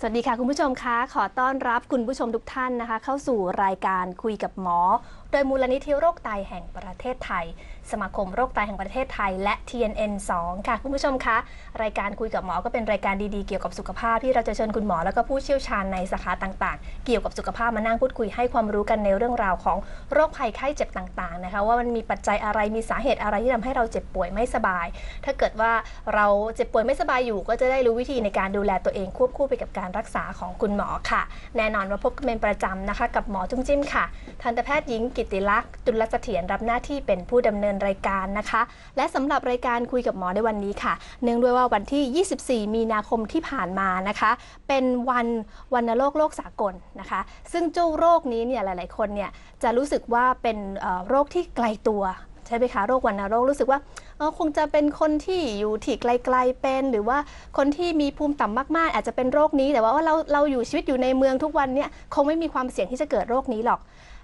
สวัสดีค่ะคุณผู้ชมคะขอต้อนรับคุณผู้ชมทุกท่านนะคะเข้าสู่รายการคุยกับหมอโดยมูลนิธิโรคไตแห่งประเทศไทยสมาคมโรคไตแห่งประเทศไทยและ TNN2 ค่ะคุณผู้ชมคะรายการคุยกับหมอก็เป็นรายการดีๆเกี่ยวกับสุขภาพที่เราจะเชิญคุณหมอแล้วก็ผู้เชี่ยวชาญในสาขาต่างๆเกี่ยวกับสุขภาพมานั่งพูดคุยให้ความรู้กันในเรื่องราวของโรคภัยไข้เจ็บต่างๆนะคะว่ามันมีปัจจัยอะไรมีสาเหตุอะไรที่ทำให้เราเจ็บป่วยไม่สบายถ้าเกิดว่าเราเจ็บป่วยไม่สบายอยู่ก็จะได้รู้วิธีในการดูแลตัวเองควบคู่ไปกับการรักษาของคุณหมอค่ะแน่นอนว่าพบกันเป็นประจำนะคะกับหมอจุ้มจิ้มค่ะทันตแพทย์หญิงกิตติลักษณ์ จุลเสถียรรับหน้าที่เป็นผู้ดำเนินรายการนะคะและสำหรับรายการคุยกับหมอในวันนี้ค่ะเนื่องด้วยว่าวันที่24มีนาคมที่ผ่านมานะคะเป็นวันวัณโรคโลกสากลนะคะซึ่งเจ้าโรคนี้เนี่ยหลายๆคนเนี่ยจะรู้สึกว่าเป็นโรคที่ไกลตัวใช่ไหมคะโรควัณโรครู้สึกว่าคงจะเป็นคนที่อยู่ที่ไกลๆเป็นหรือว่าคนที่มีภูมิต่ำมากๆอาจจะเป็นโรคนี้แต่ว่าเราอยู่ชีวิตอยู่ในเมืองทุกวันเนี่ยคงไม่มีความเสี่ยงที่จะเกิดโรคนี้หรอก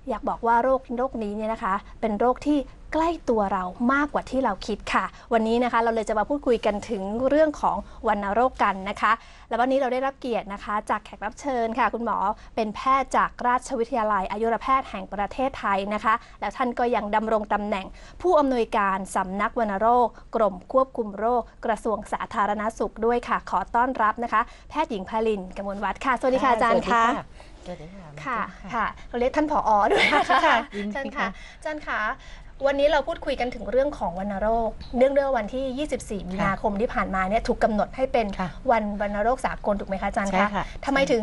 อยากบอกว่าโรคนี้เนี่ยนะคะเป็นโรคที่ใกล้ตัวเรามากกว่าที่เราคิดค่ะวันนี้นะคะเราเลยจะมาพูดคุยกันถึงเรื่องของวัณโรคกันนะคะและวันนี้เราได้รับเกียรตินะคะจากแขกรับเชิญค่ะคุณหมอเป็นแพทย์จากราชวิทยาลัยอายุรแพทย์แห่งประเทศไทยนะคะแล้วท่านก็ยังดำรงตำแหน่งผู้อำนวยการสำนักวัณโรคกรมควบคุมโรคกระทรวงสาธารณสุขด้วยค่ะขอต้อนรับนะคะแพทย์หญิงพลินกมลวัฒน์ค่ะสวัสดีค่ะอาจารย์ค่ะค่ะค่ะเราเรียกท่านผอ.ด้วยค่ะอาจารย์ค่ะอาจารย์ค่ะวันนี้เราพูดคุยกันถึงเรื่องของวัณโรคเนื่องด้วยวันที่24มีนาคมที่ผ่านมาเนี่ยถูกกำหนดให้เป็นวันวัณโรคสากลถูกไหมคะอาจารย์คะทำไมถึง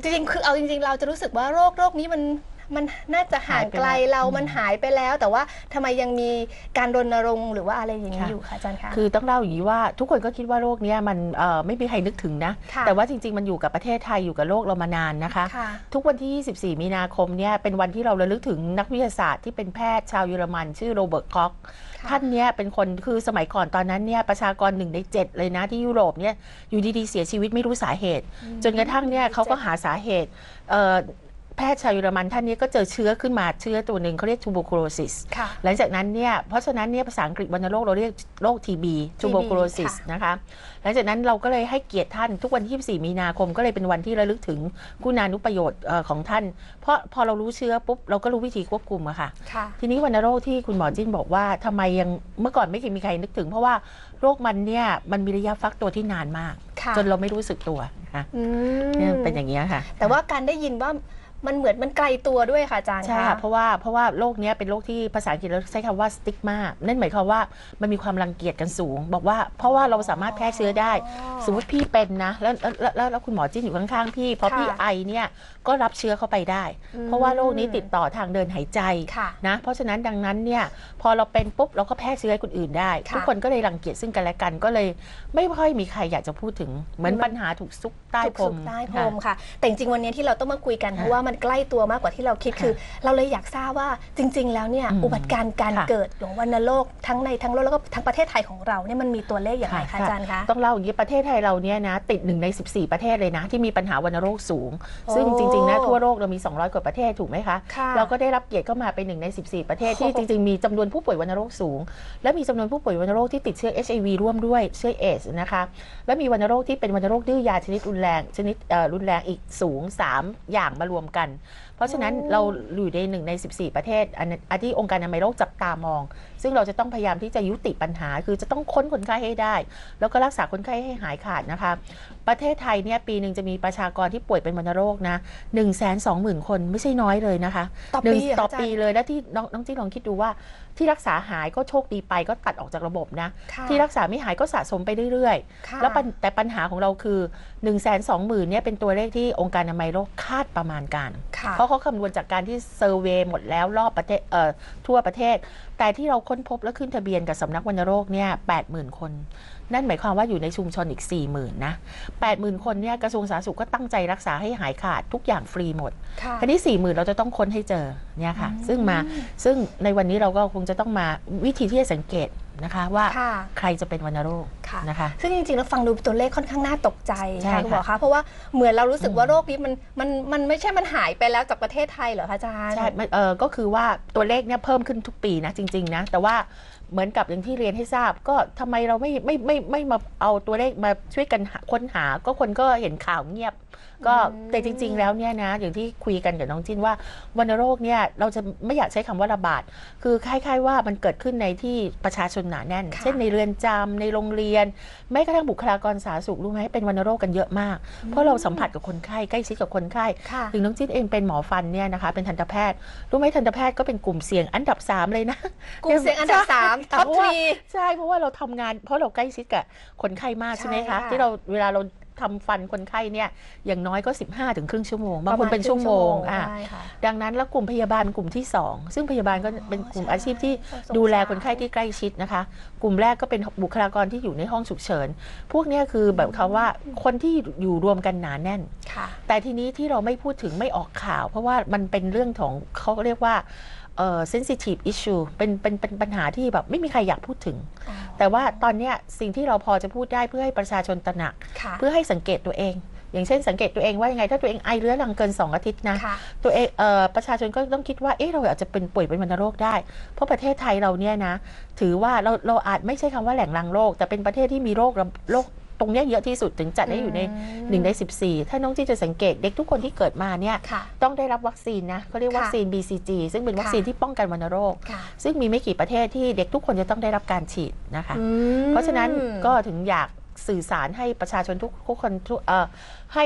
จริงๆคือเอาจริงๆเราจะรู้สึกว่าโรคนี้มันน่าจะห่างไกลเรามันหายไปแล้วแต่ว่าทำไมยังมีการรณรงค์หรือว่าอะไรอย่างนี้อยู่คะอาจารย์คะคือต้องเล่าอย่างนี้ว่าทุกคนก็คิดว่าโรคนี้มันไม่มีใครนึกถึงนะแต่ว่าจริงๆมันอยู่กับประเทศไทยอยู่กับโลกเรามานานนะคะทุกวันที่24มีนาคมเนี่ยเป็นวันที่เราระลึกถึงนักวิทยาศาสตร์ที่เป็นแพทย์ชาวเยอรมันชื่อโรเบิร์ตค็อกท่านเนี่ยเป็นคนคือสมัยก่อนตอนนั้นเนี่ยประชากร1 ใน 7เลยนะที่ยุโรปเนี่ยอยู่ดีๆเสียชีวิตไม่รู้สาเหตุจนกระทั่งเนี่ยเขาก็หาสาเหตุแพทย์ชาวเยอรมันท่านนี้ก็เจอเชื้อขึ้นมาเชื้อตัวหนึ่งเขาเรียกทูโบโคโลซิสหลังจากนั้นเนี่ยเพราะฉะนั้นเนี่ยภาษาอังกฤษวัณโรคเราเรียกโรคทีบีทูโบโคโลซิสนะคะหลังจากนั้นเราก็เลยให้เกียรติท่านทุกวันที่24มีนาคมก็เลยเป็นวันที่ระลึกถึงคุณานุประโยชน์ของท่านเพราะพอเรารู้เชื้อปุ๊บเราก็รู้วิธีควบคุมอะค่ะทีนี้วัณโรคที่คุณหมอจิ้นบอกว่าทำไมยังเมื่อก่อนไม่เคยมีใครนึกถึงเพราะว่าโรคมันเนี่ยมันมีระยะฟักตัวที่นานมากจนเราไม่รู้สึกตัวนะคะเนี่ยเป็นอย่างนี้ค่ะแต่ว่าการได้ยินว่ามันเหมือนมันไกลตัวด้วยค่ะอาจารย์ใช่ค่ะเพราะว่าโรคนี้เป็นโรคที่ภาษาอังกฤษเราใช้คำว่าสติ๊กมานั่นหมายความว่ามันมีความรังเกียจกันสูงบอกว่าเพราะว่าเราสามารถแพร่เชื้อได้สมมติพี่เป็นนะแล้วคุณหมอจิ้นอยู่ข้างๆพี่พอพี่ไอเนี่ยก็รับเชื้อเข้าไปได้เพราะว่าโรคนี้ติดต่อทางเดินหายใจนะเพราะฉะนั้นดังนั้นเนี่ยพอเราเป็นปุ๊บเราก็แพร่เชื้อให้คนอื่นได้ทุกคนก็เลยรังเกียจซึ่งกันและกันก็เลยไม่ค่อยมีใครอยากจะพูดถึงเหมือนปัญหาถูกซุกใต้พรมค่ะแต่จริงวันนี้ที่เราต้องมาคุยกันเพราะว่ามันใกล้ตัวมากกว่าที่เราคิดคือเราเลยอยากทราบว่าจริงๆแล้วเนี่ยอุบัติการการเกิดของวัณโรคทั้งในทั้งโลกแล้วก็ทั้งประเทศไทยของเราเนี่ยมันมีตัวเลขอย่างไรคะอาจารย์คะต้องเล่าอย่างนี้ประเทศไทยเราเนี่ยนะติด1 ใน 14ประเทศเลยนะที่มีปัญหาวัณโรคสูงซึ่งจริงๆนะทั่วโลกเรามี200กว่าประเทศถูกไหมคะเราก็ได้รับเกียรติเข้ามาเป็น1 ใน 14ประเทศที่จริงๆมีจำนวนผู้ป่วยวัณโรคสูงและมีจำนวนผู้ป่วยวัณโรคที่ติดเชื้อ HIV ร่วมด้วยเชื้อเอสนะคะและมีวัณโรคที่เป็นวัณโรคดื้อยาชนิดรุนแรงอีกสูง3อย่างมารวมกันเพราะฉะนั้นเราอยู่ใน1 ใน 14ประเทศอันที่องค์การอนามัยโลกจับตามองซึ่งเราจะต้องพยายามที่จะยุติปัญหาคือจะต้องค้นคนไข้ให้ได้แล้วก็รักษาคนไข้ให้หายขาดนะคะประเทศไทยเนี่ยปีหนึ่งจะมีประชากรที่ป่วยเป็นวัณโรคนะ 120,000 คนไม่ใช่น้อยเลยนะคะต่อปีเลยและที่น้องจิ้งลองคิดดูว่าที่รักษาหายก็โชคดีไปก็ตัดออกจากระบบนะที่รักษาไม่หายก็สะสมไปเรื่อยๆแล้วแต่ปัญหาของเราคือ 120,000 เนี่ยเป็นตัวเลขที่องค์การอนามัยโลกคาดประมาณการเพราะเขาคำนวณจากการที่เซอร์เวย์หมดแล้วรอบประเทศทั่วประเทศแต่ที่เราค้นพบและขึ้นทะเบียนกับสำนักวัณโรคเนี่ย 80,000 คนนั่นหมายความว่าอยู่ในชุมชนอีก 40,000 นะ 80,000 คนเนี่ยกระทรวงสาธารณสุขก็ตั้งใจรักษาให้หายขาดทุกอย่างฟรีหมดคราวนี้ 40,000 เราจะต้องค้นให้เจอเนี่ยค่ะซึ่งในวันนี้เราก็คงจะต้องมาวิธีที่จะสังเกตนะคะว่าใครจะเป็นวัณโรคนะคะซึ่งจริงๆแล้วฟังดูตัวเลขค่อนข้างน่าตกใจค่ะคุณหมอคะเพราะว่าเหมือนเรารู้สึกว่าโรคนี้มันไม่ใช่มันหายไปแล้วจากประเทศไทยเหรอคะอาจารย์ใช่ก็คือว่าตัวเลขเนี่ยเพิ่มขึ้นทุกปีนะจริงๆนะแต่ว่าเหมือนกับอย่างที่เรียนให้ทราบก็ทำไมเราไม่มาเอาตัวเลขมาช่วยกันค้นหาก็คนก็เห็นข่าวเงียบ ก็แต่จริงๆแล้วเนี่ยนะอย่างที่คุยกันกับน้องจิ้นว่าวัณโรคเนี่ยเราจะไม่อยากใช้คำว่าระบาดคือคล้ายๆว่ามันเกิดขึ้นในที่ประชาชนหนาแน่นเช่นในเรือนจำในโรงเรียนแม้กระทั่งบุคลากรสาธารณสุขรู้ไหมเป็นวัณโรคกันเยอะมากเพราะเราสัมผัสกับคนไข้ใกล้ชิดกับคนไข้ถึงน้องจิ้นเองเป็นหมอฟันเนี่ยนะคะเป็นทันตแพทย์รู้ไหมทันตแพทย์ก็เป็นกลุ่มเสี่ยงอันดับ3เลยนะกลุ่มเสี่ยงอันดับ3ท็อปทรีใช่เพราะว่าเราทำงานเพราะเราใกล้ชิดกับคนไข้มากใช่ไหมคะที่เราเวลาเราทำฟันคนไข้เนี่ยอย่างน้อยก็15ถึงครึ่งชั่วโมงบางคนเป็นชั่วโมงดังนั้นแล้วกลุ่มพยาบาลกลุ่มที่2ซึ่งพยาบาลก็เป็นกลุ่มอาชีพที่ดูแลคนไข้ที่ใกล้ชิดนะคะกลุ่มแรกก็เป็นบุคลากรที่อยู่ในห้องฉุกเฉินพวกนี้คือแบบคำว่าคนที่อยู่รวมกันหนาแน่นแต่ทีนี้ที่เราไม่พูดถึงไม่ออกข่าวเพราะว่ามันเป็นเรื่องของเขาเรียกว่าsensitive issue เป็นปัญหาที่แบบไม่มีใครอยากพูดถึงแต่ว่าตอนนี้สิ่งที่เราพอจะพูดได้เพื่อให้ประชาชนตระหนักเพื่อให้สังเกตตัวเองอย่างเช่นสังเกตตัวเองว่ายังไงถ้าตัวเองไอเรื้อรังเกิน2 อาทิตย์นะตัวเองประชาชนก็ต้องคิดว่าเออเราอาจจะเป็นป่วยเป็นวัณโรคได้เพราะประเทศไทยเราเนี่ยนะถือว่าเราอาจไม่ใช่คำว่าแหล่งรังโรคแต่เป็นประเทศที่มีโรคตรงนี้เยอะที่สุดถึงจัดได้อยู่ใน1 ใน 14ถ้าน้องที่จะสังเกตเด็กทุกคนที่เกิดมาเนี่ยต้องได้รับวัคซีนนะเขาเรียกวัคซีน BCG ซึ่งเป็นวัคซีนที่ป้องกันวัณโรคซึ่งมีไม่กี่ประเทศที่เด็กทุกคนจะต้องได้รับการฉีดนะคะเพราะฉะนั้นก็ถึงอยากสื่อสารให้ประชาชนทุกคน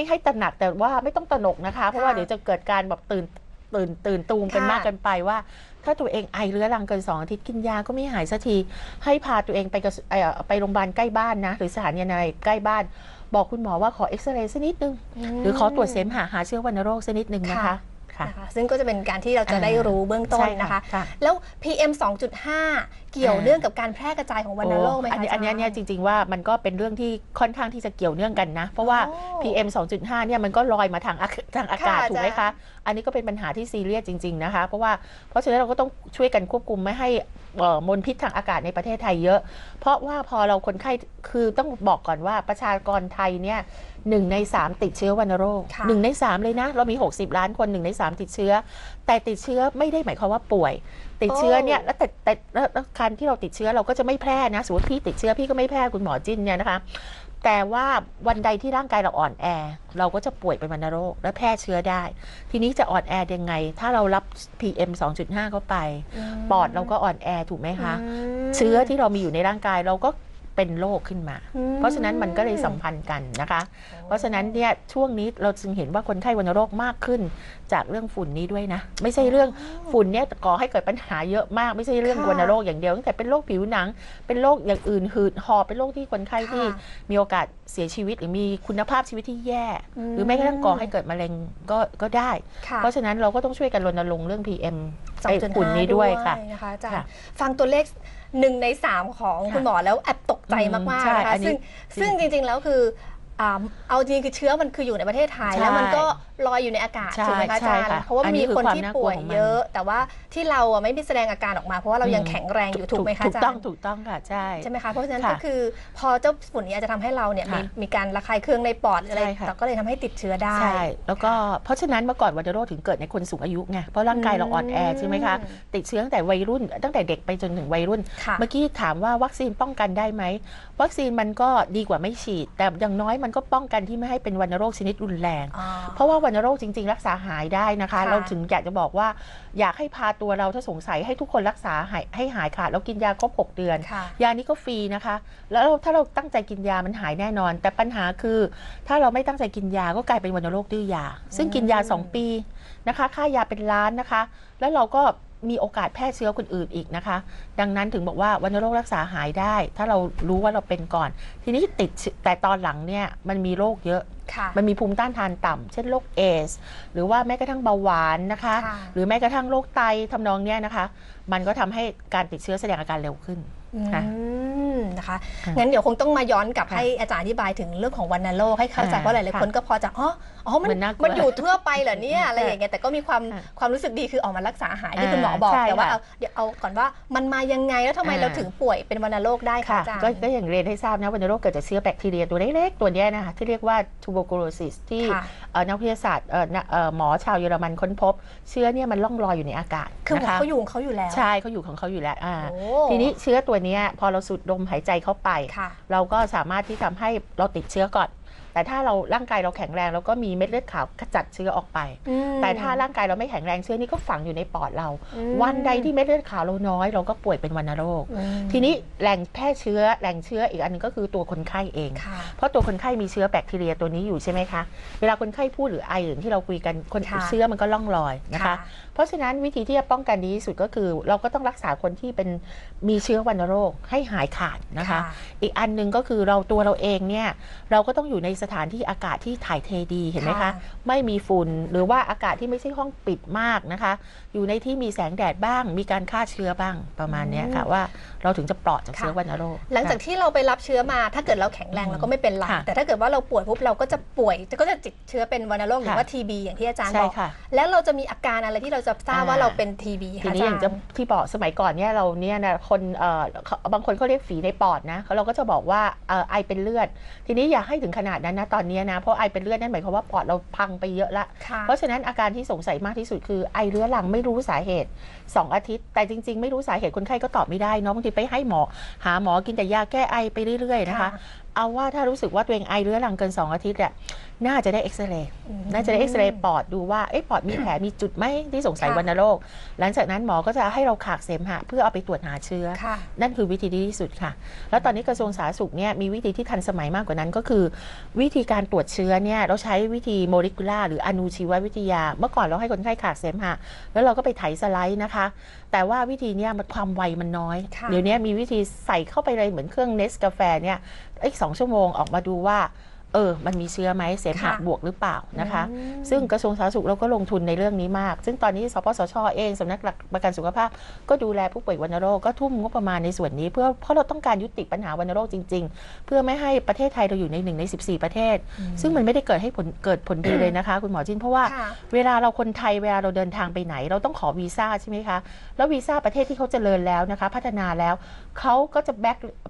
ให้ตระหนักแต่ว่าไม่ต้องตระหนกนะคะเพราะว่าเดี๋ยวจะเกิดการแบบตื่นตูมกันมากกันไปว่าถ้าตัวเองไอเรื้อรังเกิน2 อาทิตย์กินยาก็ไม่หายสักทีให้พาตัวเองไปโรงพยาบาลใกล้บ้านนะหรือสถานีอนามัยใกล้บ้านบอกคุณหมอว่าขอเอ็กซเรย์สักนิดนึงหรือขอตรวจเสมหะหาเชื้อวัณโรคสักนิดนึงนะคะซึ่งก็จะเป็นการที่เราจะได้รู้เบื้องต้นนะคะแล้ว PM 2.5 เกี่ยวเนื่องกับการแพร่กระจายของวัณโรคไหมคะอันนี้จริงๆว่ามันก็เป็นเรื่องที่ค่อนข้างที่จะเกี่ยวเนื่องกันนะเพราะว่า PM 2.5 เนี่ยมันก็ลอยมาทางอากาศถูกไหมคะอันนี้ก็เป็นปัญหาที่ซีเรียสจริงๆนะคะเพราะฉะนั้นเราก็ต้องช่วยกันควบคุมไม่ให้มลพิษทางอากาศในประเทศไทยเยอะเพราะว่าพอเราคนไข้คือต้องบอกก่อนว่าประชากรไทยเนี่ย1 ใน 3ติดเชื้อวัณโรค1 ใน 3เลยนะเรามี60 ล้านคน1 ใน 3ติดเชื้อแต่ติดเชื้อไม่ได้หมายความว่าป่วยติดเชื้อเนี่ยแล้วแต่การที่เราติดเชื้อเราก็จะไม่แพร่นะสมมติพี่ติดเชื้อพี่ก็ไม่แพร่คุณหมอจิ้นเนี่ยนะคะแต่ว่าวันใดที่ร่างกายเราอ่อนแอเราก็จะป่วยเป็นวัณโรคและแพร่เชื้อได้ทีนี้จะอ่อนแอยังไงถ้าเรารับ PM 2.5 เข้าไปปอดเราก็อ่อนแอถูกไหมคะเชื้อที่เรามีอยู่ในร่างกายเราก็เป็นโรคขึ้นมาเพราะฉะนั้นมันก็เลยสัมพันธ์กันนะคะเพราะฉะนั้นเนี่ยช่วงนี้เราจึงเห็นว่าคนไข้วัณโรคมากขึ้นจากเรื่องฝุ่นนี้ด้วยนะไม่ใช่เรื่องฝุ่นเนี่ยก่อให้เกิดปัญหาเยอะมากไม่ใช่เรื่องวัณโรคอย่างเดียวตั้งแต่เป็นโรคผิวหนังเป็นโรคอย่างอื่นหืดหอบเป็นโรคที่คนไข้ที่มีโอกาสเสียชีวิตหรือมีคุณภาพชีวิตที่แย่หรือแม้กระทั่งก่อให้เกิดมะเร็งก็ได้เพราะฉะนั้นเราก็ต้องช่วยกันรณรงค์เรื่อง PM 2.5 ฝุ่นนี้ด้วยค่ะฟังตัวเลข1 ใน 3ของคุณหมอแล้วแอบตกใจมากๆนะคะซึ่งจริงๆแล้วคือเอาจริงคือเชื้อมันคืออยู่ในประเทศไทยแล้วมันก็ลอยอยู่ในอากาศถูกไหมคะอาจารย์เพราะว่ามีคนที่ป่วยเยอะแต่ว่าที่เราไม่ได้แสดงอาการออกมาเพราะว่าเรายังแข็งแรงอยู่ถูกไหมคะอาจารย์ถูกต้องค่ะใช่ไหมคะเพราะฉะนั้นก็คือพอเจ้าฝุ่นนี้อาจจะทำให้เราเนี่ยมีการระคายเคืองในปอดอะไรแต่ก็เลยทำให้ติดเชื้อได้ใช่แล้วก็เพราะฉะนั้นเมื่อก่อนวัณโรคถึงเกิดในคนสูงอายุไงเพราะร่างกายเราอ่อนแอใช่ไหมคะติดเชื้อตั้งแต่วัยรุ่นตั้งแต่เด็กไปจนถึงวัยรุ่นเมื่อกี้ถามว่าวัคซีนป้องกันได้ไหมวัคซีนมันก็ดีกว่าไม่ฉีดแต่อย่างน้อยมันก็ป้องกันที่ไม่ให้เป็นวัณโรคชนิดรุนแรงเพราะว่าวัณโรคจริงๆรักษาหายได้นะคะเราถึงอยากจะบอกว่าอยากให้พาตัวเราถ้าสงสัยให้ทุกคนรักษาให้หายขาดแล้วกินยาครบ6 เดือนยานี้ก็ฟรีนะคะแล้วถ้าเราตั้งใจกินยามันหายแน่นอนแต่ปัญหาคือถ้าเราไม่ตั้งใจกินยาก็กลายเป็นวัณโรคดื้อยาซึ่งกินยา2 ปีนะคะค่ายาเป็นล้านนะคะแล้วเราก็มีโอกาสแพร่เชื้อคนอื่นอีกนะคะดังนั้นถึงบอกว่าวัณโรครักษาหายได้ถ้าเรารู้ว่าเราเป็นก่อนทีนี้ติดแต่ตอนหลังเนี่ยมันมีโรคเยอะมันมีภูมิต้านทานต่ำเช่นโรคเอสหรือว่าแม้กระทั่งเบาหวานนะคะหรือแม้กระทั่งโรคไตทำนองเนี้ยนะคะมันก็ทำให้การติดเชื้อแสดงอาการเร็วขึ้นนะคะงั้นเดี๋ยวคงต้องมาย้อนกลับให้อาจารย์อธิบายถึงเรื่องของวัณโรคให้เข้าใจเพราะหลายๆคนก็พอจะอ๋อมันอยู่ทั่วไปเหรอเนี่ยอะไรอย่างเงี้ยแต่ก็มีความรู้สึกดีคือออกมารักษาหายที่คุณหมอบอกแต่ว่าเอาก่อนว่ามันมายังไงแล้วทำไมเราถึงป่วยเป็นวัณโรคได้ค่ะอาจารย์ก็อย่างเรียนให้ทราบนะวัณโรคเกิดจากเชื้อแบคทีเรียตัวเล็กๆตัวนี้นะคะที่เรียกว่าทูโบโคโลซิสที่นักวิทยาศาสตร์หมอชาวเยอรมันค้นพบเชื้อเนี่ยมันล่องลอยอยู่ในอากาศคือเขาอยู่ของเขาอยู่แล้วใช่เขาอยู่ของเขาอยู่แล้วทีนี้เชื้อตัวนี้พอเราสูดดมหายใจเข้าไปเราก็สามารถที่ทำให้เราติดเชื้อก่อน แต่ถ้าเราร่างกายเราแข็งแรงแล้วก็มีเม็ดเลือดขาวขจัดเชื้อออกไปแต่ถ้าร่างกายเราไม่แข็งแรงเชื้อนี่ก็ฝังอยู่ในปอดเราวันใดที่เม็ดเลือดขาวเราน้อยเราก็ป่วยเป็นวัณโรคทีนี้แหล่งแพร่เชื้อแหล่งเชื้ออีกอันนึงก็คือตัวคนไข้เองเพราะตัวคนไข้มีเชื้อแบคทีเรียตัวนี้อยู่ใช่ไหมคะเวลาคนไข้พูดหรือไออย่างที่เราคุยกันคนเชื้อมันก็ล่องลอยนะคะเพราะฉะนั้นวิธีที่จะป้องกันดีที่สุดก็คือเราก็ต้องรักษาคนที่เป็นมีเชื้อวัณโรคให้หายขาดนะคะอีกอันนึงก็คือเราตัวเราเองเนี่ยเราก็ต้องอยู่ในสถานที่อากาศที่ถ่ายเทดีเห็นไหมคะไม่มีฝุ่นหรือว่าอากาศที่ไม่ใช่ห้องปิดมากนะคะอยู่ในที่มีแสงแดดบ้างมีการฆ่าเชื้อบ้างประมาณนี้ค่ะว่าเราถึงจะปลอดจากเชื้อวัณโรคหลังจากที่เราไปรับเชื้อมาถ้าเกิดเราแข็งแรงเราก็ไม่เป็นไรแต่ถ้าเกิดว่าเราป่วยปุ๊บเราก็จะป่วยก็จะติดเชื้อเป็นวัณโรคหรือว่า TB อย่างที่อาจารย์บอกแล้วเราจะมีอาการอะไรที่เราจะทราบว่าเราเป็น TB ทีนี้อย่างที่บอกสมัยก่อนเนี่ยเราเนี่ยนะคนบางคนเขาเรียกฝีในปอดนะเราก็จะบอกว่าไอเป็นเลือดทีนี้อย่าให้ถึงขนาดนั้นนะตอนนี้นะเพราะไอเป็นเลือดนั่นหมายความว่าปอดเราพังไปเยอะละเพราะฉะนั้นอาการที่สงสัยมากที่สุดคือไอเรื้อรังไม่รู้สาเหตุ2 อาทิตย์แต่จริงๆไม่รู้สาเหตุคนไข้ก็ตอบไม่ได้เนาะบางทีไปให้หมอหาหมอกินแต่ยาแก้ไอไปเรื่อยๆนะคะเอาว่าถ้ารู้สึกว่าตัวเองไอเรื้อรังเกิน2 อาทิตย์เนี่ยน่าจะได้เอ็กซเรย์น่าจะได้เอ็กซเรย์ปอดดูว่าปอดมีแผลมีจุดไหมที่สงสัยวัณโรคหลังจากนั้นหมอก็จะให้เราขากเสมหะเพื่อเอาไปตรวจหาเชื้อนั่นคือวิธีที่สุดค่ะแล้วตอนนี้กระทรวงสาธารณสุขเนี่ยมีวิธีที่ทันสมัยมากกว่านั้นก็คือวิธีการตรวจเชื้อเนี่ยเราใช้วิธีโมเลกุลาร์หรืออนุชีววิทยาเมื่อก่อนเราให้คนไข้ขากเสมหะแล้วเราก็ไปไถสไลด์นะคะแต่ว่าวิธีนี้มันความไวมันน้อยเดี๋ยวนี้มีวิธีใส่เข้าไปเลยเหมือนเครื่องเนสกาแฟเนี่ยอีก2 ชั่วโมงออกมาดูว่ามันมีเชื้อไหมเสมหะบวกหรือเปล่านะคะซึ่งกระทรวงสาธารณสุขเราก็ลงทุนในเรื่องนี้มากซึ่งตอนนี้สปสช.เองสำนักหลักประกันสุขภาพก็ดูแลผู้ป่วยวัณโรคก็ทุ่มงบประมาณในส่วนนี้เพราะเราต้องการยุติปัญหาวัณโรคจริงๆเพื่อไม่ให้ประเทศไทยเราอยู่ใน1 ใน 14ประเทศซึ่งมันไม่ได้เกิดผลดีเลยนะคะคุณหมอจินเพราะว่าเวลาเราคนไทยเวลาเราเดินทางไปไหนเราต้องขอวีซ่าใช่ไหมคะแล้ววีซ่าประเทศที่เขาเจริญแล้วนะคะพัฒนาแล้วเขาก็จะไม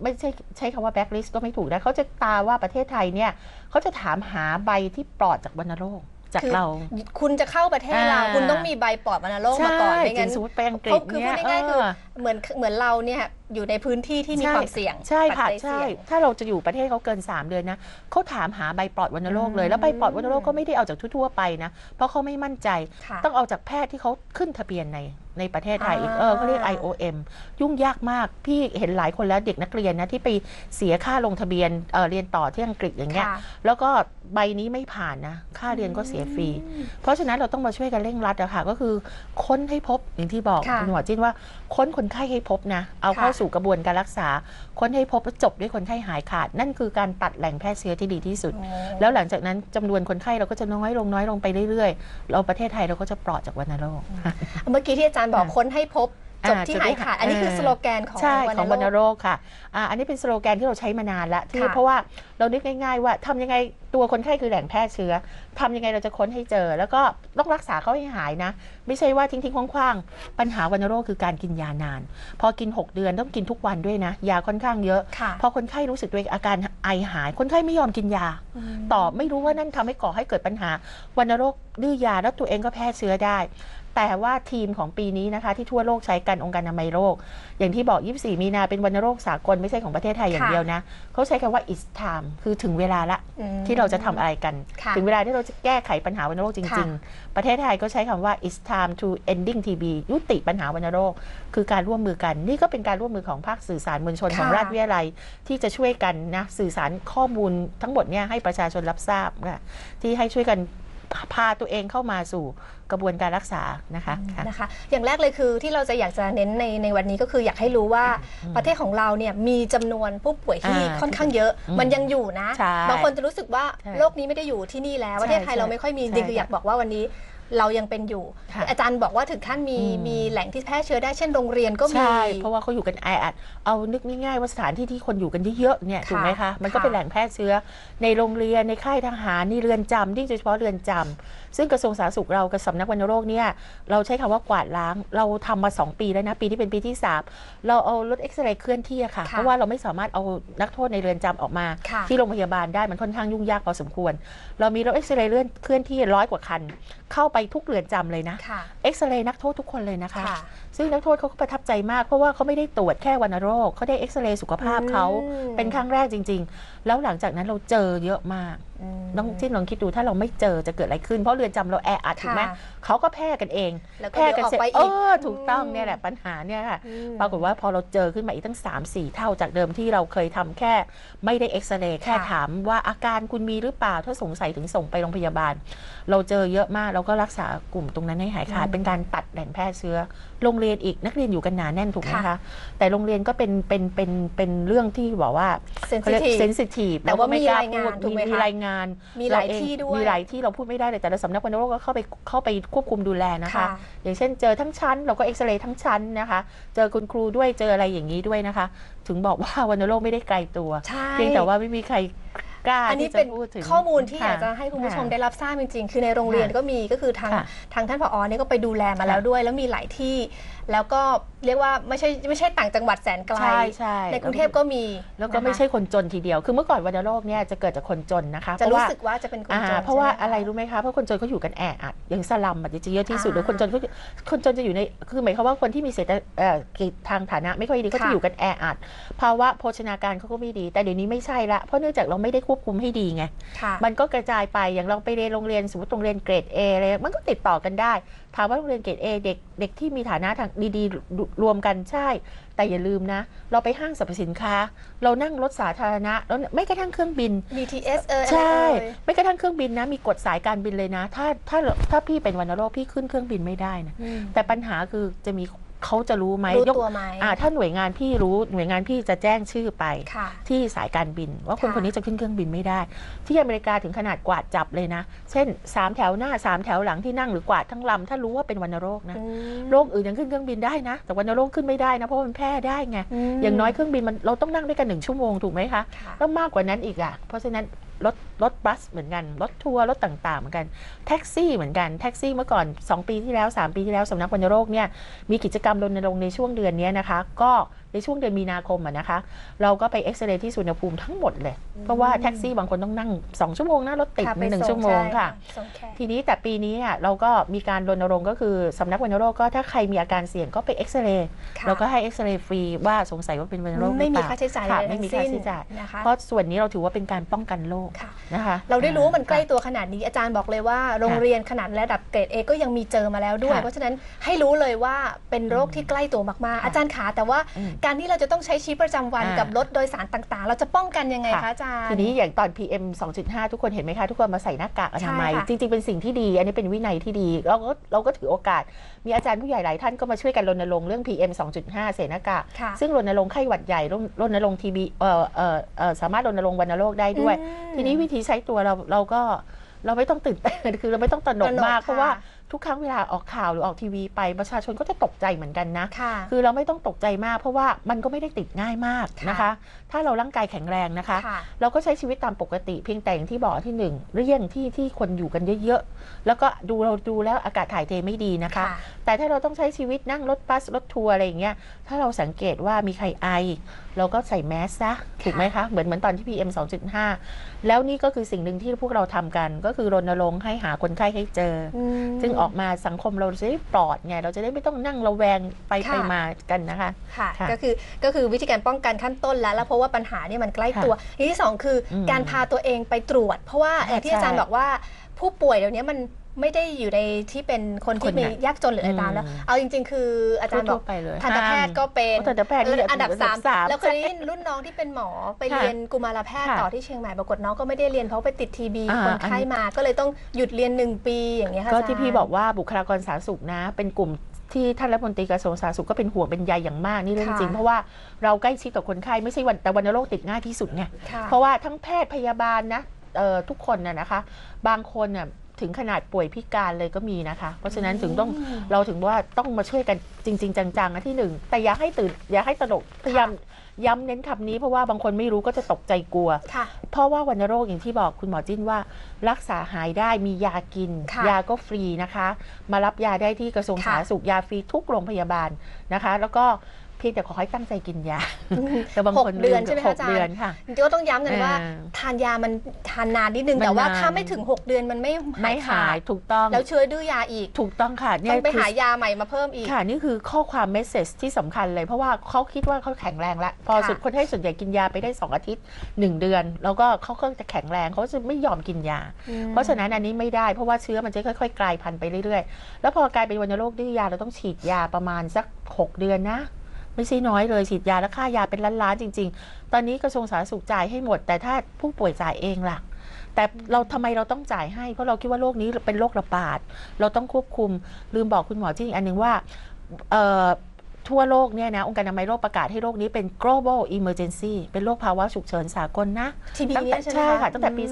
่ใช่ใช้คำว่าแบ็คลิสต์ก็ไม่ถูกนะเขาจะตาว่าประเทศไทยเนี่ยเขาจะถามหาใบที่ปลอดจากวัณโรคจากเราคุณจะเข้าประเทศเราคุณต้องมีใบปลอดวัณโรคมาก่อนไม่งั้นเขาคือพูดง่ายๆคือเหมือนเราเนี่ยอยู่ในพื้นที่ที่มีความเสี่ยงใช่ค่ะใช่ถ้าเราจะอยู่ประเทศเขาเกิน3 เดือนนะเขาถามหาใบปลอดวัณโรคเลยแล้วใบปลอดวัณโรคก็ไม่ได้เอาจากทั่วๆไปนะเพราะเขาไม่มั่นใจต้องเอาจากแพทย์ที่เขาขึ้นทะเบียนในประเทศไทยอีกเขาเรียก IOM ยุ่งยากมากพี่เห็นหลายคนแล้วเด็กนักเรียนนะที่ไปเสียค่าลงทะเบียนเรียนต่อที่อังกฤษอย่างเงี้ยแล้วก็ใบนี้ไม่ผ่านนะค่าเรียนก็เสียฟรีเพราะฉะนั้นเราต้องมาช่วยกันเร่งรัดอะค่ะก็คือค้นให้พบอย่างที่บอกคุณหมอจิ้นว่าค้นคนไข้ให้พบนะเอาเข้าสู่กระบวนการรักษาค้นให้พบและจบด้วยคนไข้หายขาดนั่นคือการตัดแหล่งแพร่เชื้อที่ดีที่สุดแล้วหลังจากนั้นจำนวนคนไข้เราก็จะน้อยลงไปเรื่อยๆเราประเทศไทยเราก็จะปลอดจากวัณโรคเมื่อกี้ที่อาจารย์บอกค้นให้พบจบที่หายขาดอันนี้คือสโลแกนของวัณโรคค่ะอันนี้เป็นสโลแกนที่เราใช้มานานละที่เพราะว่าเรานึกง่ายๆว่าทำยังไงตัวคนไข้คือแหล่งแพร่เชื้อทำยังไงเราจะค้นให้เจอแล้วก็ต้องรักษาเขาให้หายนะไม่ใช่ว่าทิ้งๆคว่างๆปัญหาวัณโรคคือการกินยานานพอกิน6 เดือนต้องกินทุกวันด้วยนะยาค่อนข้างเยอะพอคนไข้รู้สึกตัวเองอาการไอหายคนไข้ไม่ยอมกินยาต่อไม่รู้ว่านั่นทำให้ก่อให้เกิดปัญหาวัณโรคดื้อยาแล้วตัวเองก็แพร่เชื้อได้แต่ว่าทีมของปีนี้นะคะที่ทั่วโลกใช้กันองค์การอนามัยโลกอย่างที่บอก24 มีนาเป็นวัณโรคสากลไม่ใช่ของประเทศไทยอย่างเดียวนะเขาใช้คำว่า it's time คือถึงเวลาละที่เราจะทำอะไรกันถึงเวลาที่เราจะแก้ไขปัญหาวัณโรคจริงๆประเทศไทยก็ใช้คำว่า it's time to ending TB ยุติปัญหาวัณโรคคือการร่วมมือกันนี่ก็เป็นการร่วมมือของภาคสื่อสารมวลชนของราชวิทยาลัยที่จะช่วยกันนะสื่อสารข้อมูลทั้งหมดเนี่ยให้ประชาชนรับทราบนะที่ให้ช่วยกันพาตัวเองเข้ามาสู่กระบวนการรักษานะคะอย่างแรกเลยคือที่เราจะอยากจะเน้นในวันนี้ก็คืออยากให้รู้ว่าประเทศของเราเนี่ยมีจำนวนผู้ป่วยที่ค่อนข้างเยอะมันยังอยู่นะบางคนจะรู้สึกว่าโรคนี้ไม่ได้อยู่ที่นี่แล้วประเทศไทยเราไม่ค่อยมีจริงคืออยากบอกว่าวันนี้เรายังเป็นอยู่อาจารย์บอกว่าถึงขั้นมีแหล่งที่แพร่เชื้อได้เช่นโรงเรียนก็มีเพราะว่าเขาอยู่กันแออัดเอานึกง่ายๆว่าสถานที่ที่คนอยู่กันเยอะๆเนี่ยถูกไหมคะมันก็เป็นแหล่งแพร่เชื้อในโรงเรียนในค่ายทหารในเรือนจำยิ่งโดยเฉพาะเรือนจำซึ่งกระทรวงสาธารณสุขเรากับสำนักวัณโรคเนี่ยเราใช้คำว่ากวาดล้างเราทำมา2 ปีแล้วนะปีที่เป็นปีที่3เราเอารถเอ็กซเรย์เคลื่อนที่ค่ะเพราะว่าเราไม่สามารถเอานักโทษในเรือนจำออกมาที่โรงพยาบาลได้มันค่อนข้างยุ่งยากพอสมควรเรามีรถเอ็กซเรย์เคลื่อนที่100 กว่าคันเข้าไปทุกเรือนจำเลยนะเอ็กซเรย์นักโทษทุกคนเลยนะคะซึ่งนักโทษเขาก็ประทับใจมากเพราะว่าเขาไม่ได้ตรวจแค่วัณโรคเขาได้เอ็กซเรย์สุขภาพเขาเป็นครั้งแรกจริงๆแล้วหลังจากนั้นเราเจอเยอะมาก น้องที่น้องคิดดูถ้าเราไม่เจอจะเกิดอะไรขึ้นเพราะเรือนจำเราแออัดถูกไหมเขาก็แพร่กันเองแพร่กันเสร็จถูกต้องเนี่ยแหละปัญหาเนี่ยค่ะปรากฏว่าพอเราเจอขึ้นมาอีกตั้ง 3-4 เท่าจากเดิมที่เราเคยทำแค่ไม่ได้เอ็กซเรย์แค่ถามว่าอาการคุณมีหรือเปล่าถ้าสงสัยถึงส่งไปโรงพยาบาลเราเจอเยอะมากเราก็รักษากลุ่มตรงนั้นให้หายขาดเป็นการตัดแหล่งแพร่เชื้อโรงเรียนอีกนักเรียนอยู่กันหนาแน่นถูกไหมคะแต่โรงเรียนก็เป็นเรื่องที่บอกว่าเซนซิทีฟแต่ว่าไม่กล้าพูดมีรายงานมีหลายที่ด้วยมีหลายที่เราพูดไม่ได้เลยแต่เราสำนักวัณโรคก็เข้าไปควบคุมดูแลนะคะอย่างเช่นเจอทั้งชั้นเราก็เอ็กซเรย์ทั้งชั้นนะคะเจอคุณครูด้วยเจออะไรอย่างนี้ด้วยนะคะถึงบอกว่าวัณโรคไม่ได้ไกลตัวเพียงแต่ว่าไม่มีใครอันนี้เป็นข้อมูลที่อยากจะให้คุณผู้ชมได้รับทราบจริงๆคือในโรงเรียนก็มีก็คือทางท่านผอ.เนี่ยก็ไปดูแลมาแล้วด้วยแล้วมีหลายที่แล้วก็เรียกว่าไม่ใช่ต่างจังหวัดแสนไกลในกรุงเทพก็มีแล้วก็ไม่ใช่คนจนทีเดียวคือเมื่อก่อนวัณโรคเนี่ยจะเกิดจากคนจนนะคะจะรู้สึกว่าจะเป็นคนจนเพราะว่าอะไรรู้ไหมคะเพราะคนจนเขาอยู่กันแออัดอย่างสลัมมันจะเยอะที่สุดแล้วคนจนจะอยู่ในคือหมายความว่าคนที่มีเศรษฐกิจทางฐานะไม่ค่อยดีเขาจะอยู่กันแออัดภาวะโภชนาการเขาก็ไม่ดีแต่เดี๋ยวนี้ไม่ใช่ละเพราะเนื่องจากเราไม่ได้ควบคุมให้ดีไงมันก็กระจายไปอย่างเราไปเรียนโรงเรียนสมมติโรงเรียนเกรด A อะไรมันก็ติดต่อกันได้ถามว่าโรงเรียนเกรด A เด็กที่มีฐานะทางดีๆรวมกันใช่แต่อย่าลืมนะเราไปห้างสรรพสินค้าเรานั่งรถสาธารณะแล้วไม่กระทั่งเครื่องบิน BTS ใช่ไม่กระทั่งเครื่องบินนะมีกฎสายการบินเลยนะถ้าพี่เป็นวัณโรคพี่ขึ้นเครื่องบินไม่ได้นะแต่ปัญหาคือจะมีเขาจะรู้ไหมรู้ตัวไหมถ้าหน่วยงานพี่รู้หน่วยงานพี่จะแจ้งชื่อไปที่สายการบินว่าคนคนนี้จะขึ้นเครื่องบินไม่ได้ที่อเมริกาถึงขนาดกวาดจับเลยนะเช่น3แถวหน้า3แถวหลังที่นั่งหรือกวาดทั้งลำถ้ารู้ว่าเป็นวัณโรคนะโรคอื่นยังขึ้นเครื่องบินได้นะแต่วัณโรคขึ้นไม่ได้นะเพราะมันแพร่ได้ไงอย่างน้อยเครื่องบินมันเราต้องนั่งด้วยกัน1 ชั่วโมงถูกไหมคะต้องมากกว่านั้นอีกอ่ะเพราะฉะนั้นรถบัสเหมือนกันรถทัวร์รถต่างๆเหมือนกันแท็กซี่เหมือนกันแท็กซี่เมื่อก่อน2 ปีที่แล้ว3 ปีที่แล้วสำนักวัณโรคเนี่ยมีกิจกรรมรณรงค์ในช่วงเดือนนี้นะคะก็ในช่วงเดือนมีนาคมนะคะเราก็ไปเอ็กซเรย์ที่สุวรรณภูมิทั้งหมดเลยเพราะว่าแท็กซี่บางคนต้องนั่ง2 ชั่วโมงนะรถติด1 ชั่วโมงค่ะทีนี้แต่ปีนี้เราก็มีการรณรงค์ก็คือสำนักวัณโรคก็ถ้าใครมีอาการเสี่ยงก็ไปเอ็กซเรย์เราก็ให้เอ็กซเรย์ฟรีว่าสงสัยว่าเป็นวัณโรคไม่มีค่าใช้จ่ายไม่มีค่าใช้จ่ายเพราะส่วนนี้เราถือว่าเป็นการป้องกันโรคนะคะเราได้รู้ว่ามันใกล้ตัวขนาดนี้อาจารย์บอกเลยว่าโรงเรียนขนาดระดับเกรด A ก็ยังมีเจอมาแล้วด้วยเพราะฉะนั้นให้รู้เลยว่าเป็นโรคที่ใกล้ตัวมากๆอาจารย์ขาแต่ว่าการที่เราจะต้องใช้ชีวิตประจำวันกับรถโดยสารต่างๆเราจะป้องกันยังไงคะอาจารย์ทีนี้อย่างตอน PM 2.5 ทุกคนเห็นไหมคะทุกคนมาใส่หน้ากากอนามัยจริงๆเป็นสิ่งที่ดีอันนี้เป็นวินัยที่ดีเราก็ถือโอกาสมีอาจารย์ผู้ใหญ่หลายท่านก็มาช่วยกันรณรงค์เรื่อง PM 2.5 ใส่หน้ากากซึ่งรณรงค์ไข้หวัดใหญ่รณรงค์ทีบีสามารถรณรงค์วัณโรคได้ด้วยทีนี้วิธีใช้ตัวเราไม่ต้องตื่นเต้นคือเราไม่ต้องตระหนกมากเพราะว่าทุกครั้งเวลาออกข่าวหรือออกทีวีไปประชาชนก็จะตกใจเหมือนกันนะคือเราไม่ต้องตกใจมากเพราะว่ามันก็ไม่ได้ติดง่ายมากนะคะถ้าเราร่างกายแข็งแรงนะคะเราก็ใช้ชีวิตตามปกติเพียงแต่อย่างที่บอกที่1เรื่องที่คนอยู่กันเยอะๆแล้วก็เราดูแล้วอากาศถ่ายเทไม่ดีนะคะแต่ถ้าเราต้องใช้ชีวิตนั่งรถบัสรถทัวร์อะไรอย่างเงี้ยถ้าเราสังเกตว่ามีใครไอเราก็ใส่แมสซะถูกไหมคะเหมือนตอนที่ PM 2.5 แล้วนี่ก็คือสิ่งหนึ่งที่พวกเราทำกันก็คือรณรงค์ให้หาคนไข้ให้เจอจึงออกมาสังคมเราจะได้ปลอดไงเราจะได้ไม่ต้องนั่งระแวงไปมากันนะคะก็คือวิธีการป้องกันขั้นต้นแล้วเพราะว่าปัญหาเนี่ยมันใกล้ตัวที่2คือการพาตัวเองไปตรวจเพราะว่าอย่างที่อาจารย์บอกว่าผู้ป่วยเดี๋ยวนี้มันไม่ได้อยู่ในที่เป็นคนที่มียากจนหรืออะไรตามแล้วเอาจริงๆคืออาจารย์บอกทันตแพทย์ก็เป็นอันดับ3แล้วคนนี้รุ่นน้องที่เป็นหมอไปเรียนกุมารแพทย์ต่อที่เชียงใหม่ปรากฏน้องก็ไม่ได้เรียนเพราะไปติดทีบีคนไข้มาก็เลยต้องหยุดเรียน1 ปีอย่างเงี้ยค่ะก็ที่พี่บอกว่าบุคลากรสาธารณสุขนะเป็นกลุ่มที่ท่านรัฐมนตรีกระทรวงสาธารณสุขก็เป็นห่วงเป็นใยอย่างมากนี่เรื่องจริงเพราะว่าเราใกล้ชิดกับคนไข้ไม่ใช่แต่วัณโรคติดง่ายที่สุดไงเพราะว่าทั้งแพทย์พยาบาลนะทุกคนนะคะบางคนเนี่ยถึงขนาดป่วยพิการเลยก็มีนะคะเพราะฉะนั้นถึงต้องเราถึงว่าต้องมาช่วยกันจริงๆจังๆนะที่1แต่อย่าให้ตื่นอย่าให้ตระหนกพยายามย้ำเน้นคำนี้เพราะว่าบางคนไม่รู้ก็จะตกใจกลัวเพราะว่าวัณโรคอย่างที่บอกคุณหมอจิ้นว่ารักษาหายได้มียากินยาก็ฟรีนะคะมารับยาได้ที่กระทรวงสาธารณสุขยาฟรีทุกโรงพยาบาลนะคะแล้วก็ เพียงแต่ขอให้ตั้งใจกินยาแต่บางคน6 เดือนใช่ไหมคะอาจารย์ค่ะก็ต้องย้ำกันว่าทานยามันทานนานนิดนึงแต่ว่าถ้าไม่ถึง6 เดือนมันไม่หายถูกต้องแล้วเชื้อดื้อยาอีกถูกต้องค่ะต้องไปหายาใหม่มาเพิ่มอีกค่ะนี่คือข้อความเมสเซจที่สำคัญเลยเพราะว่าเขาคิดว่าเขาแข็งแรงแล้วพอสุดคนให้ส่วนใหญ่กินยาไปได้2 อาทิตย์1 เดือนแล้วก็เขาก็จะแข็งแรงเขาจะไม่ยอมกินยาเพราะฉะนั้นอันนี้ไม่ได้เพราะว่าเชื้อมันจะค่อยๆกลายพันธุ์ไปเรื่อยๆแล้วพอกลายเป็นวัณโรคดื้อยาเราต้องฉีดยาประมาณสัก6 เดือนนะไม่ใช่น้อยเลยฉีดยาและค่ายาเป็นล้านๆจริงๆตอนนี้กระทรวงสาธารณสุขจ่ายให้หมดแต่ถ้าผู้ป่วยจ่ายเองล่ะแต่เราทำไมเราต้องจ่ายให้เพราะเราคิดว่าโรคนี้เป็นโรคระบาดเราต้องควบคุมลืมบอกคุณหมอที่อีกอันหนึ่งว่าทั่วโลกเนี่ยนะองค์การอนามัยโลกประกาศให้โรคนี้เป็น global emergency เป็นโรคภาวะฉุกเฉินสากลนะตั้งแต่ใช่ค่ะตั้งแต่ปี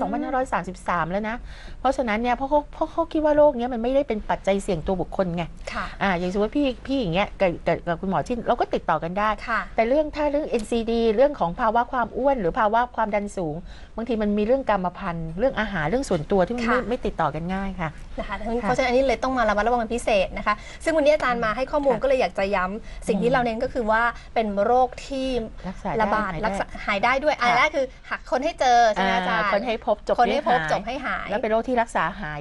2533 แล้วนะเพราะฉะนั้นเนี่ยเพราะเขาคิดว่าโรคนี้มันไม่ได้เป็นปัจจัยเสี่ยงตัวบุคคลไงอย่างเช่นว่าพี่อย่างเงี้ยกับคุณหมอที่เราก็ติดต่อกันได้แต่เรื่องถ้าเรื่อง NCD เรื่องของภาวะความอ้วนหรือภาวะความดันสูงบางทีมันมีเรื่องกรรมพันธุ์เรื่องอาหารเรื่องส่วนตัวที่มันไม่ติดต่อกันง่ายค่ะนะคะเพราะฉะนั้นอันนี้เลยต้องมาระมัดระวังเป็นพิเศษนะคะซึ่งวันนี้อาจารย์มาให้ข้อมูลก็เลยอยากจะย้ำสิ่งที่เราเน้นก็คือว่าเป็นโรคที่ระบาดรักษาหายได้ด้วยอันแรกคือหักคนให้เจอใช่ไหมอาจารย์คนให้พบจบให้หายแล้วเป็นโรคที่รักษาหาย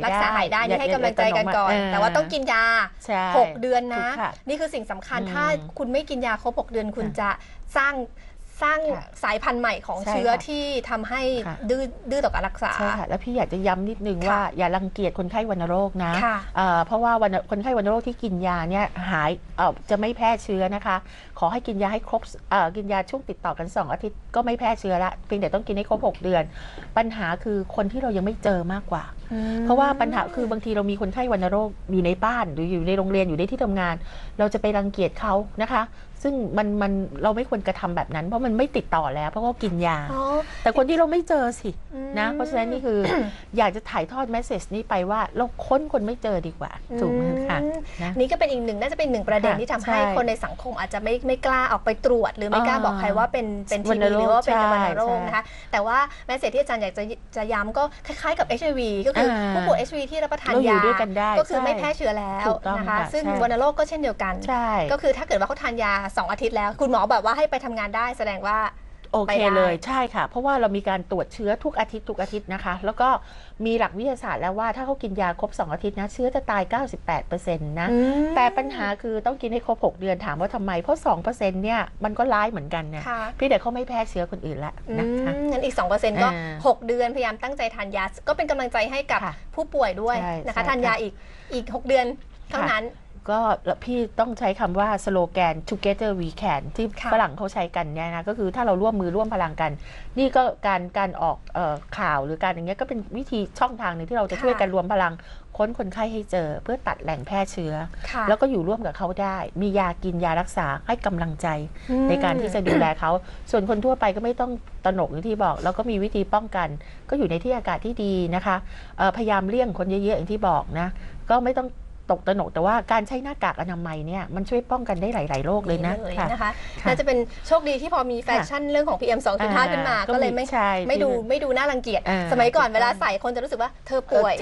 ได้นี่ให้กำลังใจกันก่อนแต่ว่าต้องกินยา6 เดือนนะนี่คือสิ่งสำคัญถ้าคุณไม่กินยาครบ6 เดือนคุณจะสร้างสายพันธุ์ใหม่ของเชื้อที่ทำให้ดื้อต่อการรักษาใช่ค่ะแล้วพี่อยากจะย้ำนิดนึงว่าอย่ารังเกียจคนไข้วัณโรคนะเพราะว่าคนไข้วัณโรคที่กินยาเนี่ยหายจะไม่แพร่เชื้อนะคะขอให้กินยาให้ครบกินยาช่วงติดต่อกัน2 อาทิตย์ก็ไม่แพร่เชื้อละเพียงแต่ต้องกินให้ครบ6 เดือนปัญหาคือคนที่เรายังไม่เจอมากกว่าเพราะว่าปัญหาคือบางทีเรามีคนไข้วัณโรคอยู่ในบ้านหรืออยู่ในโรงเรียนอยู่ในที่ทำงานเราจะไปรังเกียจเขานะคะซึ่งมันเราไม่ควรกระทำแบบนั้นเพราะมันไม่ติดต่อแล้วเพราะว่ากินยาแต่คนที่เราไม่เจอสินะเพราะฉะนั้นนี่คือ อยากจะถ่ายทอดเมสเซจนี้ไปว่าเราค้นคนไม่เจอดีกว่าถูกไหมคะนี่ก็เป็นอีกหนึ่งน่าจะเป็นหนึ่งประเด็นที่ทำให้คนในสังคมอาจจะไม่กล้าออกไปตรวจหรือไม่กล้าบอกใครว่าเป็นทีวีหรือว่าเป็นวัณโรคนะคะแต่ว่าเมสเซจที่อาจารย์อยากจะย้ำก็คล้ายๆกับ HIV ก็คือผู้ป่วย HIV ที่รับประทานยาก็คือไม่แพร่เชื้อแล้วนะคะซึ่งวัณโรคก็เช่นเดียวกันก็คือถ้าเกิดว่าเขาทานยา2 อาทิตย์แล้วคุณหมอแบบว่าให้ไปทำงานได้แสดงว่าโอเคเลยใช่ค่ะเพราะว่าเรามีการตรวจเชื้อทุกอาทิตย์นะคะแล้วก็มีหลักวิทยาศาสตร์แล้วว่าถ้าเขากินยาครบ2 อาทิตย์นะเชื้อจะตาย 98% นะแต่ปัญหาคือต้องกินให้ครบ6 เดือนถามว่าทำไมเพราะ 2% เนี่ยมันก็ร้ายเหมือนกันเนี่ยพี่เด็กเขาไม่แพร่เชื้อคนอื่นละนะคะงั้นอีก 2% ก็6 เดือนพยายามตั้งใจทานยาก็เป็นกำลังใจให้กับผู้ป่วยด้วยนะคะทานยาอีก6 เดือนเท่านั้นก็พี่ต้องใช้คำว่าสโลแกน Together We Can ที่ฝรั่งเขาใช้กันเนี่ยนะก็คือถ้าเราร่วมมือร่วมพลังกันนี่ก็การออกข่าวหรือการอย่างเงี้ยก็เป็นวิธีช่องทางหนึ่งที่เราจะช่วยกันรวมพลังค้นคนไข้ให้เจอเพื่อตัดแหล่งแพร่เชื้อแล้วก็อยู่ร่วมกับเขาได้มียากินยารักษาให้กำลังใจในการที่จะดูแลเขาส่วนคนทั่วไปก็ไม่ต้องตระหนกอย่างที่บอกแล้วก็มีวิธีป้องกันก็อยู่ในที่อากาศที่ดีนะคะพยายามเลี่ยงคนเยอะๆอย่างที่บอกนะก็ไม่ต้องตกตนกแต่ว่าการใช้หน้ากากอนามัยเนี่ยมันช่วยป้องกันได้หลายๆโรคเลยนะนะคะน่าจะเป็นโชคดีที่พอมีแฟชั่นเรื่องของ PM 2.5 ขึ้นมาก็เลยไม่ดูน่ารังเกียจสมัยก่อนเวลาใส่คนจะรู้สึกว่าเธอป่วย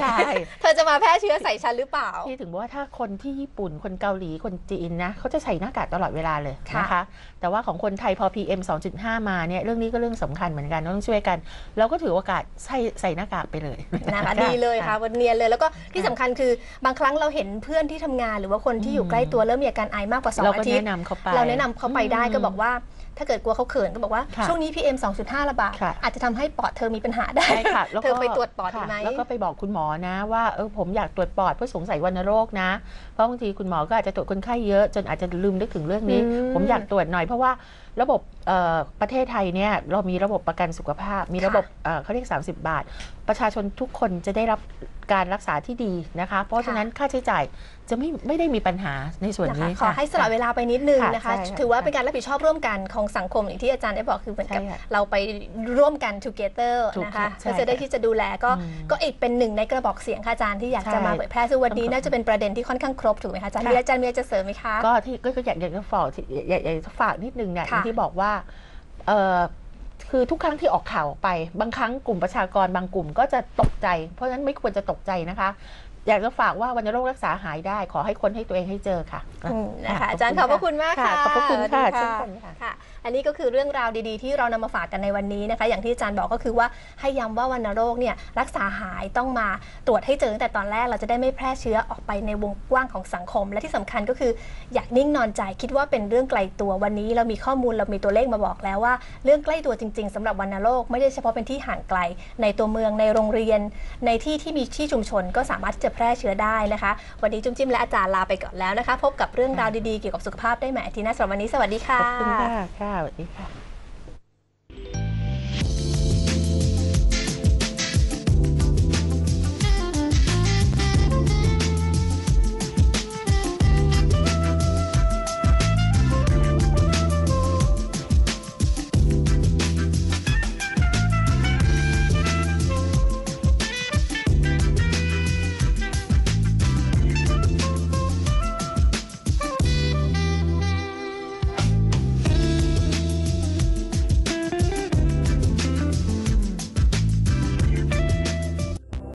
เธอจะมาแพร่เชื้อใส่ฉันหรือเปล่าที่ถึงว่าถ้าคนที่ญี่ปุ่นคนเกาหลีคนจีนนะเขาจะใส่หน้ากากตลอดเวลาเลยนะคะแต่ว่าของคนไทยพอ PM 2.5 มาเนี่ยเรื่องนี้ก็เรื่องสำคัญเหมือนกันต้องช่วยกันเราก็ถือโอกาสใส่หน้ากากไปเลยนะคะดีเลยค่ะวันเนียนเลยแล้วก็ที่สำคัญคือบางครั้งเราเห็นเพื่อนที่ทำงานหรือว่าคนที่อยู่ใกล้ตัวเริ่มมีอาการไอมากกว่า2 อาทิตย์เราแนะนำเขาไปได้ก็บอกว่าถ้าเกิดกลัวเขาเขินก็บอกว่าช่วงนี้ PM 2.5 ระบาดอาจจะทำให้ปอดเธอมีปัญหาได้เธอไปตรวจปอดไหมแล้วก็ไปบอกคุณหมอนะว่าผมอยากตรวจปอดเพื่อสงสัยวัณโรคนะเพราะบางทีคุณหมอก็อาจจะตรวจคนไข้เยอะจนอาจจะลืมนึกถึงเรื่องนี้ผมอยากตรวจหน่อยเพราะว่าระบบประเทศไทยเนี่ยเรามีระบบประกันสุขภาพมีระบบเขาเรียก30 บาทประชาชนทุกคนจะได้รับการรักษาที่ดีนะคะเพราะฉะนั้นค่าใช้จ่ายจะไม่ได้มีปัญหาในส่วนนี้ขอให้สละเวลาไปนิดนึงนะคะถือว่าเป็นการรับผิดชอบร่วมกันของสังคมอย่างที่อาจารย์ได้บอกคือเหมือนกับเราไปร่วมกัน together นะคะเพื่อจะได้ที่จะดูแลก็อีกเป็นหนึ่งในกระบอกเสียงค่ะอาจารย์ที่อยากจะมาเผยแพร่ซึ่งวันนี้น่าจะเป็นประเด็นที่ค่อนข้างครบถูกไหมคะอาจารย์มีจะเสริมไหมคะก็ที่ก็อยากจะฝากนิดนึงเนี่ยที่บอกว่าคือทุกครั้งที่ออกข่าวไปบางครั้งกลุ่มประชากรบางกลุ่มก็จะตกใจเพราะฉะนั้นไม่ควรจะตกใจนะคะ อยากจะฝากว่าวัณโรครักษาหายได้ขอให้ค้นให้ตัวเองให้เจอค่ะนะคะอาจารย์ขอบพระคุณมากค่ะขอบพระคุณค่ะค่ะอันนี้ก็คือเรื่องราวดีๆที่เรานำมาฝากกันในวันนี้นะคะอย่างที่อาจารย์บอกก็คือว่าให้ย้ำว่าวัณโรคเนี่ยรักษาหายต้องมาตรวจให้เจอตั้งแต่ตอนแรกเราจะได้ไม่แพร่เชื้อออกไปในวงกว้างของสังคมและที่สำคัญก็คืออย่านิ่งนอนใจคิดว่าเป็นเรื่องไกลตัววันนี้เรามีข้อมูลเรามีตัวเลขมาบอกแล้วว่าเรื่องใกล้ตัวจริงๆสำหรับวัณโรคไม่ได้เฉพาะเป็นที่ห่างไกลในตัวเมืองในโรงเรียนในที่ที่มีที่ชุมชนก็สามารถจะแพร่เชื้อได้นะคะวันนี้จุ๊มจิ้มและอาจารย์ลาไปก่อนแล้วนะคะพบกับเรื่องราวดีๆเกี่ยวกับสุขภาพได้ใหม่อาทิตย์หน้าสำหรับวันนี้สวัสดีค่ะขอบคุณค่ะสวัสดีค่ะ